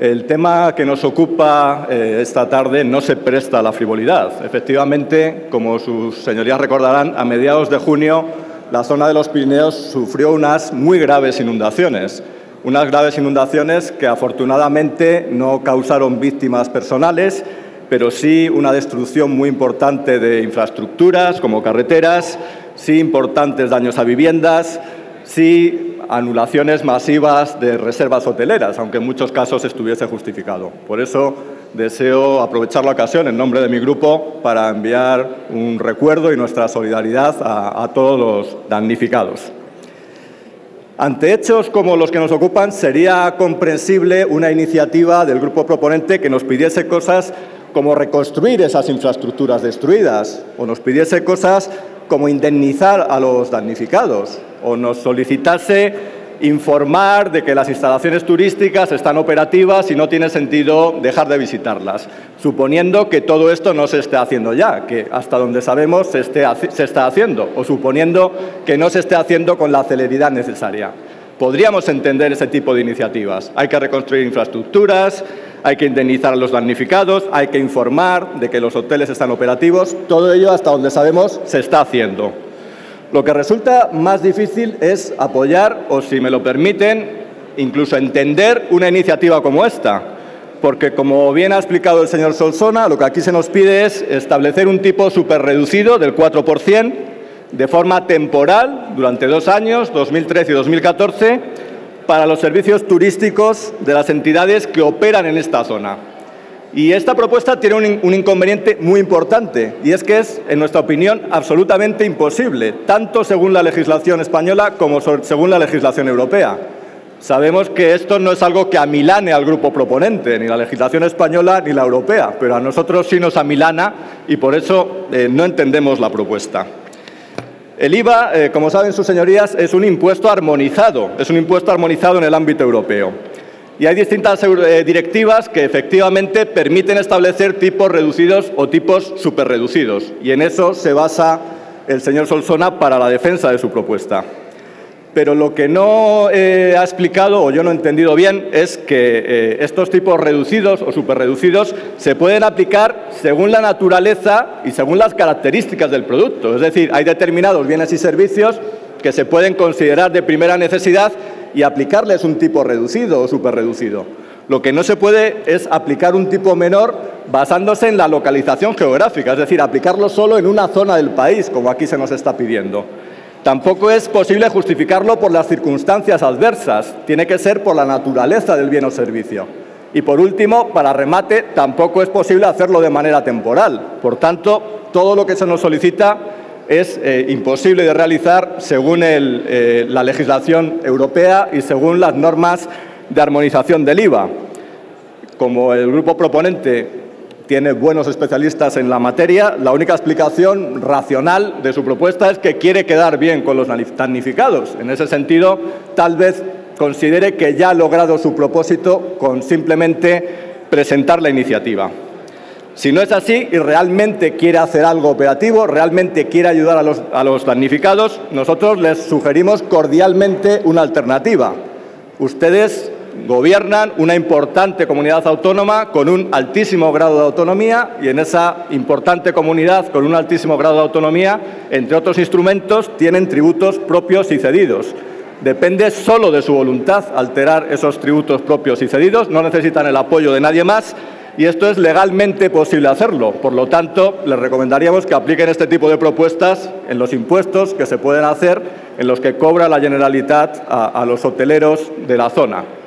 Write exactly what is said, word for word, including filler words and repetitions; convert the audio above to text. El tema que nos ocupa eh, esta tarde no se presta a la frivolidad. Efectivamente, como sus señorías recordarán, a mediados de junio la zona de los Pirineos sufrió unas muy graves inundaciones. Unas graves inundaciones que afortunadamente no causaron víctimas personales, pero sí una destrucción muy importante de infraestructuras como carreteras, sí importantes daños a viviendas, sí anulaciones masivas de reservas hoteleras, aunque en muchos casos estuviese justificado. Por eso deseo aprovechar la ocasión en nombre de mi grupo para enviar un recuerdo y nuestra solidaridad a, a todos los damnificados. Ante hechos como los que nos ocupan, sería comprensible una iniciativa del grupo proponente que nos pidiese cosas como reconstruir esas infraestructuras destruidas, o nos pidiese cosas como indemnizar a los damnificados, o nos solicitase informar de que las instalaciones turísticas están operativas y no tiene sentido dejar de visitarlas, suponiendo que todo esto no se esté haciendo ya, que hasta donde sabemos se, esté, se está haciendo, o suponiendo que no se esté haciendo con la celeridad necesaria. Podríamos entender ese tipo de iniciativas. Hay que reconstruir infraestructuras, hay que indemnizar a los damnificados, hay que informar de que los hoteles están operativos. Todo ello, hasta donde sabemos, se está haciendo. Lo que resulta más difícil es apoyar, o si me lo permiten, incluso entender una iniciativa como esta. Porque, como bien ha explicado el señor Solsona, lo que aquí se nos pide es establecer un tipo superreducido del cuatro por ciento, de forma temporal, durante dos años, dos mil trece y dos mil catorce, para los servicios turísticos de las entidades que operan en esta zona. Y esta propuesta tiene un, un inconveniente muy importante, y es que es, en nuestra opinión, absolutamente imposible, tanto según la legislación española como según la legislación europea. Sabemos que esto no es algo que amilane al grupo proponente, ni la legislación española ni la europea, pero a nosotros sí nos amilana y por eso eh, no entendemos la propuesta. El IVA, eh, como saben sus señorías, es un impuesto armonizado, es un impuesto armonizado en el ámbito europeo. Y hay distintas eh, directivas que efectivamente permiten establecer tipos reducidos o tipos superreducidos. Y en eso se basa el señor Solsona para la defensa de su propuesta. Pero lo que no eh, ha explicado, o yo no he entendido bien, es que eh, estos tipos reducidos o superreducidos se pueden aplicar según la naturaleza y según las características del producto. Es decir, hay determinados bienes y servicios que se pueden considerar de primera necesidad y aplicarles un tipo reducido o superreducido. Lo que no se puede es aplicar un tipo menor basándose en la localización geográfica, es decir, aplicarlo solo en una zona del país, como aquí se nos está pidiendo. Tampoco es posible justificarlo por las circunstancias adversas, tiene que ser por la naturaleza del bien o servicio. Y por último, para remate, tampoco es posible hacerlo de manera temporal. Por tanto, todo lo que se nos solicita es eh, imposible de realizar según el, eh, la legislación europea y según las normas de armonización del IVA. Como el grupo proponente tiene buenos especialistas en la materia, la única explicación racional de su propuesta es que quiere quedar bien con los damnificados. En ese sentido, tal vez considere que ya ha logrado su propósito con simplemente presentar la iniciativa. Si no es así y realmente quiere hacer algo operativo, realmente quiere ayudar a los, a los damnificados, nosotros les sugerimos cordialmente una alternativa. Ustedes gobiernan una importante comunidad autónoma con un altísimo grado de autonomía y en esa importante comunidad con un altísimo grado de autonomía, entre otros instrumentos, tienen tributos propios y cedidos. Depende solo de su voluntad alterar esos tributos propios y cedidos, no necesitan el apoyo de nadie más. Y esto es legalmente posible hacerlo. Por lo tanto, les recomendaríamos que apliquen este tipo de propuestas en los impuestos que se pueden hacer, en los que cobra la Generalitat a, a los hoteleros de la zona.